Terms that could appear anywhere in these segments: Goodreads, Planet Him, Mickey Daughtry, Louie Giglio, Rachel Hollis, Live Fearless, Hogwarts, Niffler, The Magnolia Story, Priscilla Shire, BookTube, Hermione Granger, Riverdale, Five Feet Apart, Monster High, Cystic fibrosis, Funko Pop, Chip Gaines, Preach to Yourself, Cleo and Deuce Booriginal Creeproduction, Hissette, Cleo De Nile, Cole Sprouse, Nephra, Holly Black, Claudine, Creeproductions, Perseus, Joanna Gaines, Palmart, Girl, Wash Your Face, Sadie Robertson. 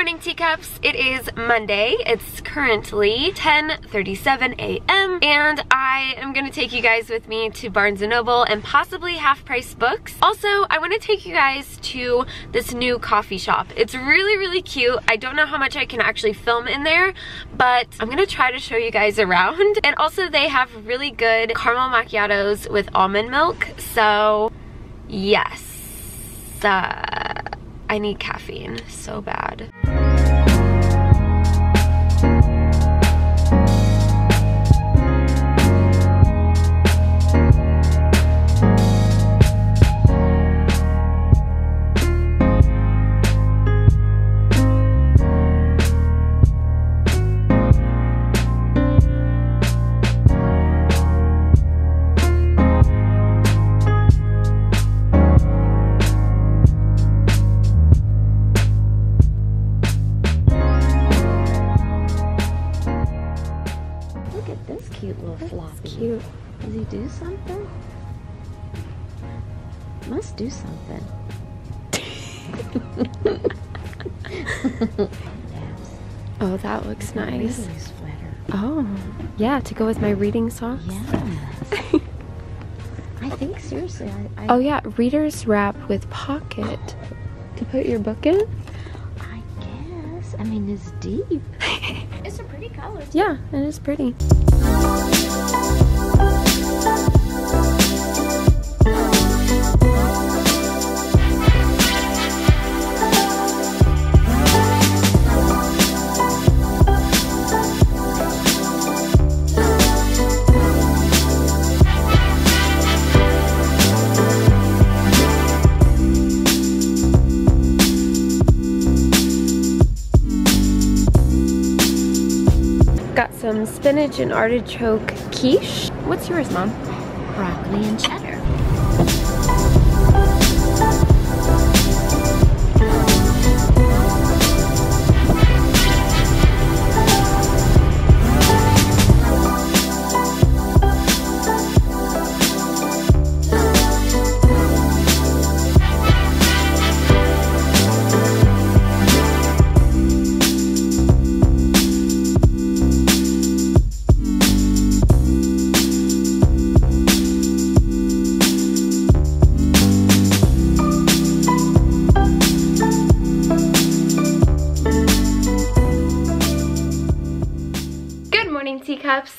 morning, teacups. It is Monday. It's currently 10:37 a.m. and I am gonna take you guys with me to Barnes & Noble and possibly Half Price Books. Also, I wanna take you guys to this new coffee shop. It's really, really cute. I don't know how much I can actually film in there, but I'm gonna try to show you guys around. And also they have really good caramel macchiatos with almond milk, so yes. I need caffeine so bad. Something. Oh, that looks nice. Oh, yeah, to go with my reading socks. Yes. I think seriously. Oh yeah, reader's wrap with pocket to put your book in. I guess. I mean, it's deep. It's a pretty color. Too. Yeah, it is pretty. Some spinach and artichoke quiche. What's yours, Mom? Broccoli and cheddar.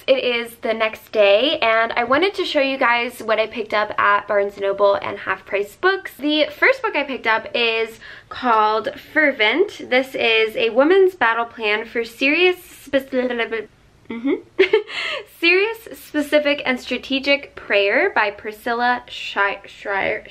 It is the next day and I wanted to show you guys what I picked up at Barnes & Noble and Half Price Books. The first book I picked up is called Fervent. This is a woman's battle plan for serious, specific, and strategic prayer by Priscilla Shire.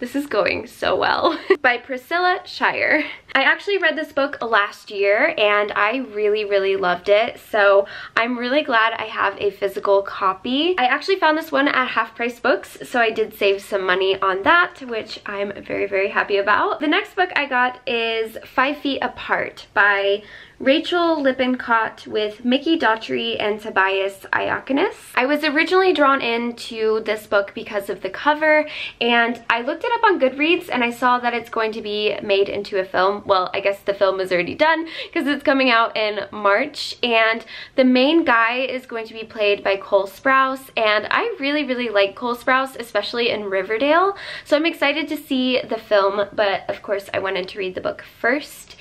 This is going so well. By Priscilla Shire. I actually read this book last year and I really, really loved it. So I'm really glad I have a physical copy. I actually found this one at Half Price Books, so I did save some money on that, which I'm very, very happy about. The next book I got is 5 Feet Apart by Rachel Lippincott with Mickey Daughtry and Tobias Iaconis. I was originally drawn into this book because of the cover, and I looked it up on Goodreads and I saw that it's going to be made into a film. Well, I guess the film is already done because it's coming out in March, and the main guy is going to be played by Cole Sprouse, and I really, really like Cole Sprouse, especially in Riverdale, so I'm excited to see the film, but of course I wanted to read the book first.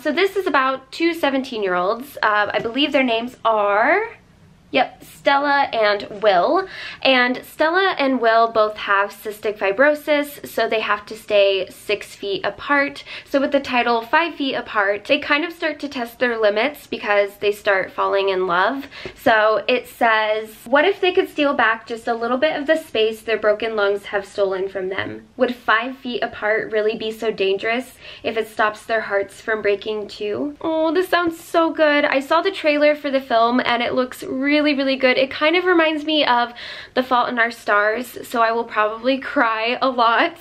So this is about two 17-year-olds. I believe their names are, yep, Stella and Will. And Stella and Will both have cystic fibrosis, so they have to stay 6 feet apart. So with the title 5 Feet Apart, they kind of start to test their limits because they start falling in love. So it says, what if they could steal back just a little bit of the space their broken lungs have stolen from them? Would 5 feet apart really be so dangerous if it stops their hearts from breaking too? Oh, this sounds so good. I saw the trailer for the film and it looks really really, really good. It kind of reminds me of The Fault in Our Stars, so I will probably cry a lot,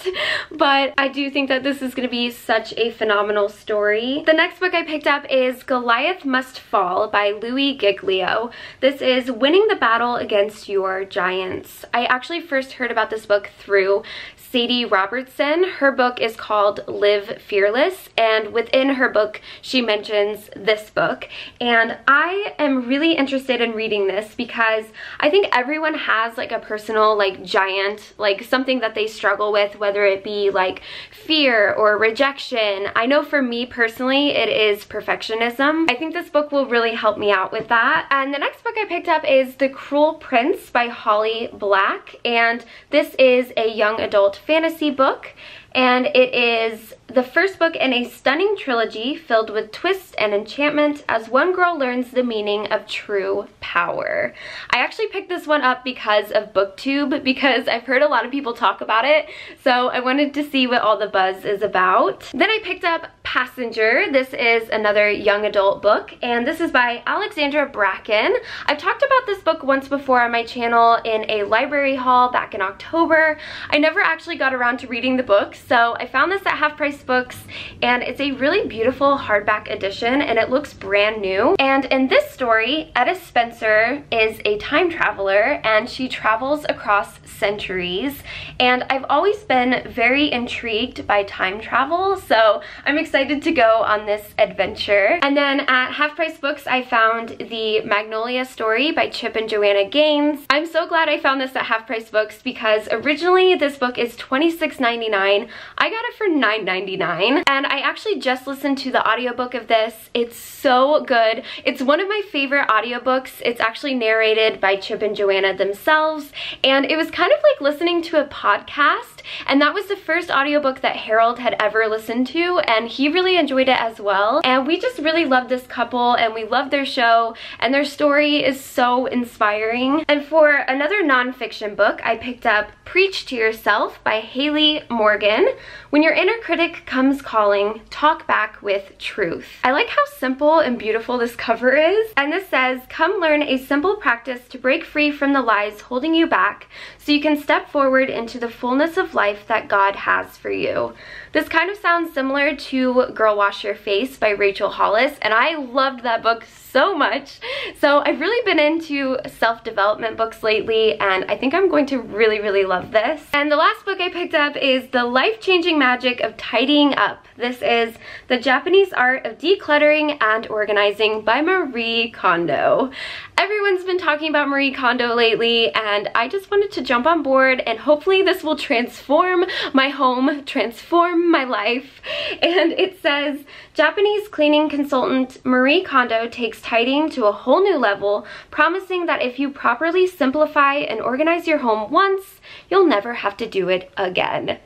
but I do think that this is going to be such a phenomenal story. The next book I picked up is Goliath Must Fall by Louie Giglio. This is Winning the Battle Against Your Giants. I actually first heard about this book through Sadie Robertson. Her book is called Live Fearless, and within her book she mentions this book, and I am really interested in reading this because I think everyone has like a personal like giant, like something that they struggle with, whether it be like fear or rejection. I know for me personally it is perfectionism. I think this book will really help me out with that. And the next book I picked up is The Cruel Prince by Holly Black, and this is a young adult fantasy book, and it is the first book in a stunning trilogy filled with twists and enchantment as one girl learns the meaning of true power. I actually picked this one up because of BookTube, because I've heard a lot of people talk about it, so I wanted to see what all the buzz is about. Then I picked up Passenger. This is another young adult book, and this is by Alexandra Bracken. I've talked about this book once before on my channel in a library haul back in October. I never actually got around to reading the book, so I found this at Half Price Books, and it's a really beautiful hardback edition, and it looks brand new. And in this story, Etta Spencer is a time traveler, and she travels across centuries, and I've always been very intrigued by time travel, so I'm excited to go on this adventure. And then at Half Price Books I found The Magnolia Story by Chip and Joanna Gaines. I'm so glad I found this at Half Price Books because originally this book is $26.99. I got it for $9.99. And I actually just listened to the audiobook of this. It's so good. It's one of my favorite audiobooks. It's actually narrated by Chip and Joanna themselves, and it was kind of like listening to a podcast, and that was the first audiobook that Harold had ever listened to, and he really enjoyed it as well. And we just really love this couple, and we love their show, and their story is so inspiring. And for another nonfiction book, I picked up Preach to Yourself by Haley Morgan. When your inner critic comes calling, talk back with truth. I like how simple and beautiful this cover is, and this says, come learn a simple practice to break free from the lies holding you back so you can step forward into the fullness of life that God has for you. This kind of sounds similar to Girl, Wash Your Face by Rachel Hollis, and I loved that book so much. So I've really been into self-development books lately, and I think I'm going to really, really love this. And the last book I picked up is The Life-Changing Magic of Tidying Up. This is The Japanese Art of Decluttering and Organizing by Marie Kondo. Everyone's been talking about Marie Kondo lately, and I just wanted to jump on board, and hopefully this will transform my home, transform my life. And it says, Japanese cleaning consultant Marie Kondo takes tidying to a whole new level, promising that if you properly simplify and organize your home once, you'll never have to do it again.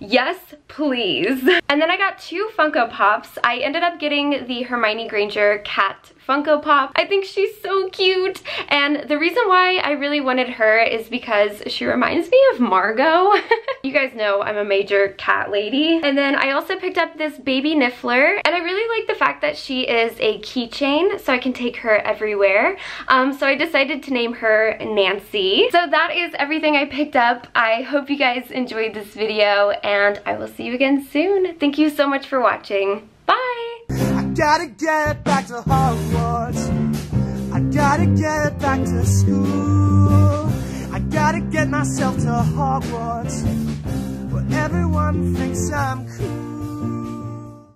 Yes, please. And then I got two Funko Pops. I ended up getting the Hermione Granger cat Funko Pop. I think she's so cute, and the reason why I really wanted her is because she reminds me of Margot. You guys know I'm a major cat lady. And then I also picked up this baby Niffler, and I really like the fact that she is a keychain, so I can take her everywhere. So I decided to name her Nancy. So that is everything I picked up. I hope you guys enjoyed this video, and I will see you again soon. Thank you so much for watching. Bye! Gotta get back to Hogwarts. I gotta get back to school. I gotta get myself to Hogwarts, where everyone thinks I'm cool.